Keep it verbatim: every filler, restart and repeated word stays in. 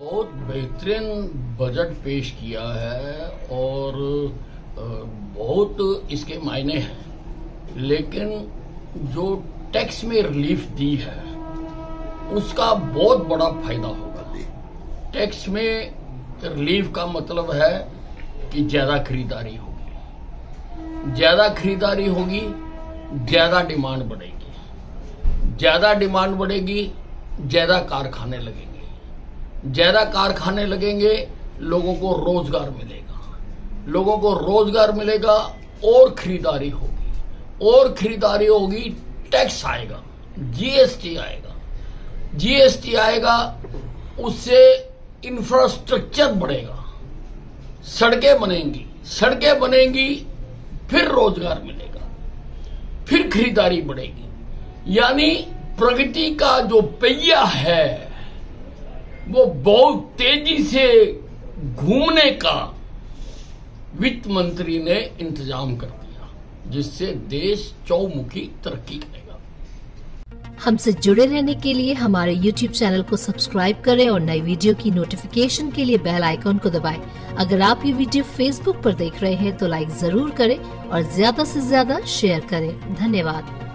बहुत बेहतरीन बजट पेश किया है और बहुत इसके मायने हैं, लेकिन जो टैक्स में रिलीफ दी है उसका बहुत बड़ा फायदा होगा। टैक्स में रिलीफ का मतलब है कि ज्यादा खरीदारी होगी, ज्यादा खरीदारी होगी ज्यादा डिमांड बढ़ेगी, ज्यादा डिमांड बढ़ेगी ज्यादा कारखाने लगेंगे, ज्यादा कारखाने लगेंगे लोगों को रोजगार मिलेगा, लोगों को रोजगार मिलेगा और खरीदारी होगी, और खरीदारी होगी टैक्स आएगा, जीएसटी आएगा, जीएसटी आएगा उससे इंफ्रास्ट्रक्चर बढ़ेगा, सड़कें बनेंगी, सड़कें बनेंगी फिर रोजगार मिलेगा, फिर खरीदारी बढ़ेगी। यानी प्रगति का जो पहिया है वो बहुत तेजी से घूमने का वित्त मंत्री ने इंतजाम कर दिया, जिससे देश चौमुखी तरक्की करेगा। हमसे जुड़े रहने के लिए हमारे यूट्यूब चैनल को सब्सक्राइब करें और नई वीडियो की नोटिफिकेशन के लिए बेल आइकॉन को दबाएं। अगर आप ये वीडियो फेसबुक पर देख रहे हैं तो लाइक जरूर करें और ज्यादा से ज्यादा शेयर करें। धन्यवाद।